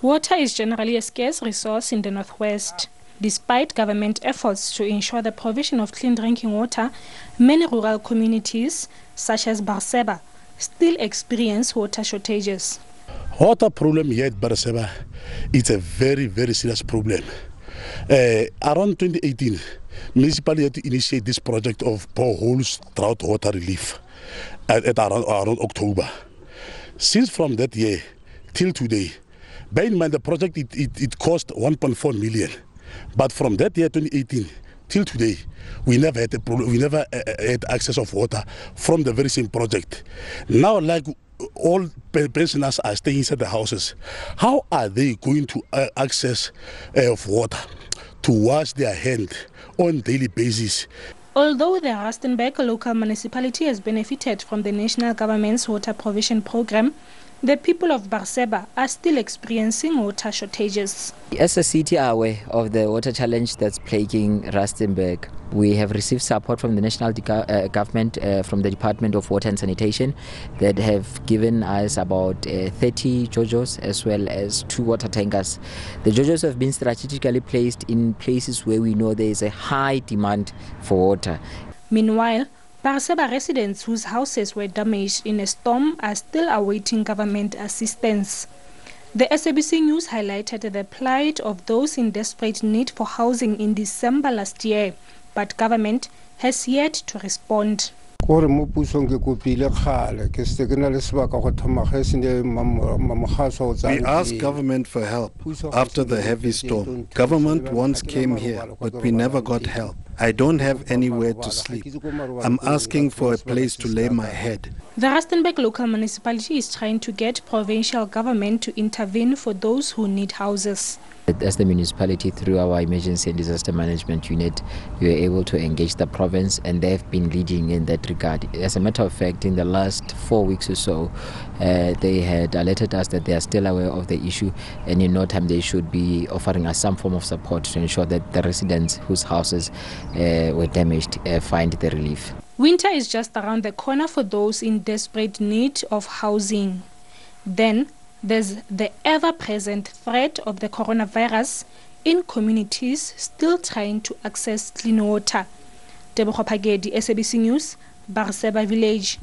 Water is generally a scarce resource in the northwest. Despite government efforts to ensure the provision of clean drinking water, many rural communities, such as Barseba, still experience water shortages. Water problem here at Barseba is a very serious problem. Around 2018, municipality had to initiate this project of boreholes drought water relief at around October. Since from that year till today, bear in mind the project it cost 1.4 million. But from that year 2018 till today, we never had a problem. We never had access of water from the very same project. Now, like all pensioners are staying inside the houses, how are they going to access of water to wash their hand on daily basis? Although the Rustenburg local municipality has benefited from the national government's water provision program, the people of Barseba are still experiencing water shortages. As a city are aware of the water challenge that's plaguing Rustenburg. We have received support from the national government, from the Department of Water and Sanitation, that have given us about 30 Jojos as well as 2 water tankers. The Jojos have been strategically placed in places where we know there is a high demand for water. Meanwhile, Barseba residents whose houses were damaged in a storm are still awaiting government assistance. The SABC News highlighted the plight of those in desperate need for housing in December last year, but government has yet to respond. We asked government for help after the heavy storm. Government once came here, but we never got help. I don't have anywhere to sleep. I'm asking for a place to lay my head. The Rustenburg local municipality is trying to get provincial government to intervene for those who need houses. As the municipality, through our emergency and disaster management unit, we were able to engage the province, and they have been leading in that regard. As a matter of fact, in the last 4 weeks or so, they had alerted us that they are still aware of the issue, and in no time they should be offering us some form of support to ensure that the residents whose houses were damaged find the relief. Winter is just around the corner for those in desperate need of housing. Then there's the ever-present threat of the coronavirus in communities still trying to access clean water. Tebogo Phakedi, SABC News, Barseba Village.